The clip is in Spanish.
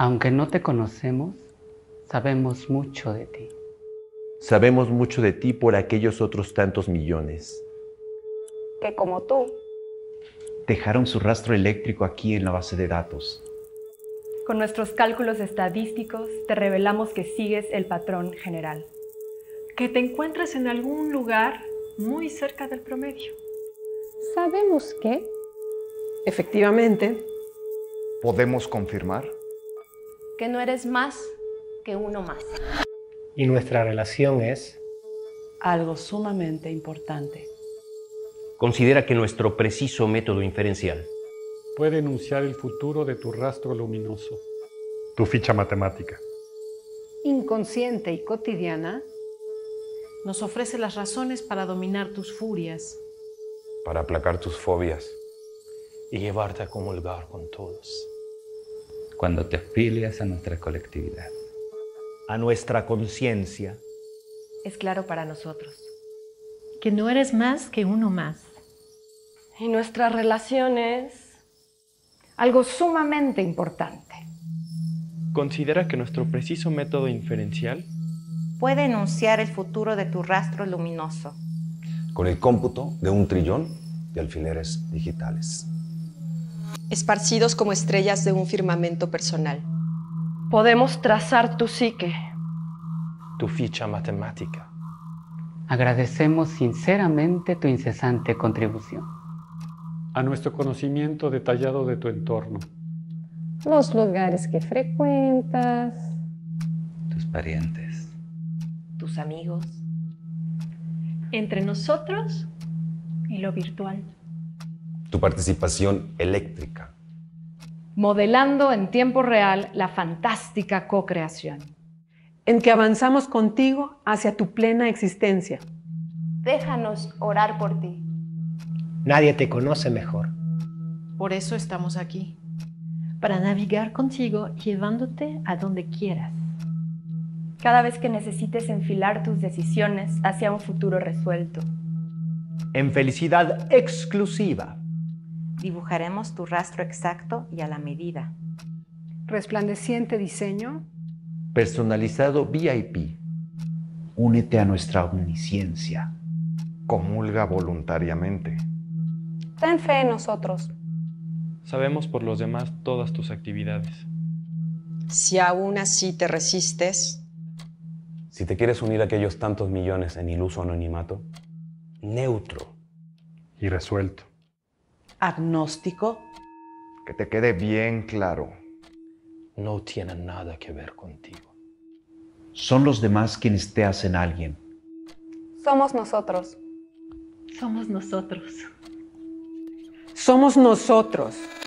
Aunque no te conocemos, sabemos mucho de ti. Sabemos mucho de ti por aquellos otros tantos millones que, como tú, dejaron su rastro eléctrico aquí en la base de datos. Con nuestros cálculos estadísticos te revelamos que sigues el patrón general. Que te encuentras en algún lugar muy cerca del promedio. Sabemos que, efectivamente, podemos confirmar que no eres más que uno más. Y nuestra relación es algo sumamente importante. Considera que nuestro preciso método inferencial puede enunciar el futuro de tu rastro luminoso. Tu ficha matemática, inconsciente y cotidiana, nos ofrece las razones para dominar tus furias, para aplacar tus fobias y llevarte a comulgar con todos. Cuando te afilias a nuestra colectividad, a nuestra conciencia, es claro para nosotros que no eres más que uno más. Y nuestra relación es algo sumamente importante. Considera que nuestro preciso método inferencial puede enunciar el futuro de tu rastro luminoso con el cómputo de 1 trillón de alfileres digitales esparcidos como estrellas de un firmamento personal. Podemos trazar tu psique, tu ficha matemática. Agradecemos sinceramente tu incesante contribución a nuestro conocimiento detallado de tu entorno, los lugares que frecuentas, tus parientes, tus amigos, entre nosotros y lo virtual. Tu participación eléctrica, modelando en tiempo real la fantástica co-creación en que avanzamos contigo hacia tu plena existencia. Déjanos orar por ti. Nadie te conoce mejor. Por eso estamos aquí, para navegar contigo, llevándote a donde quieras. Cada vez que necesites enfilar tus decisiones hacia un futuro resuelto. En felicidad exclusiva, dibujaremos tu rastro exacto y a la medida. Resplandeciente diseño. Personalizado VIP. Únete a nuestra omnisciencia. Comulga voluntariamente. Ten fe en nosotros. Sabemos por los demás todas tus actividades. Si aún así te resistes, si te quieres unir a aquellos tantos millones en iluso anonimato, neutro y resuelto, agnóstico, que te quede bien claro, no tienen nada que ver contigo. Son los demás quienes te hacen alguien. Somos nosotros. Somos nosotros. Somos nosotros.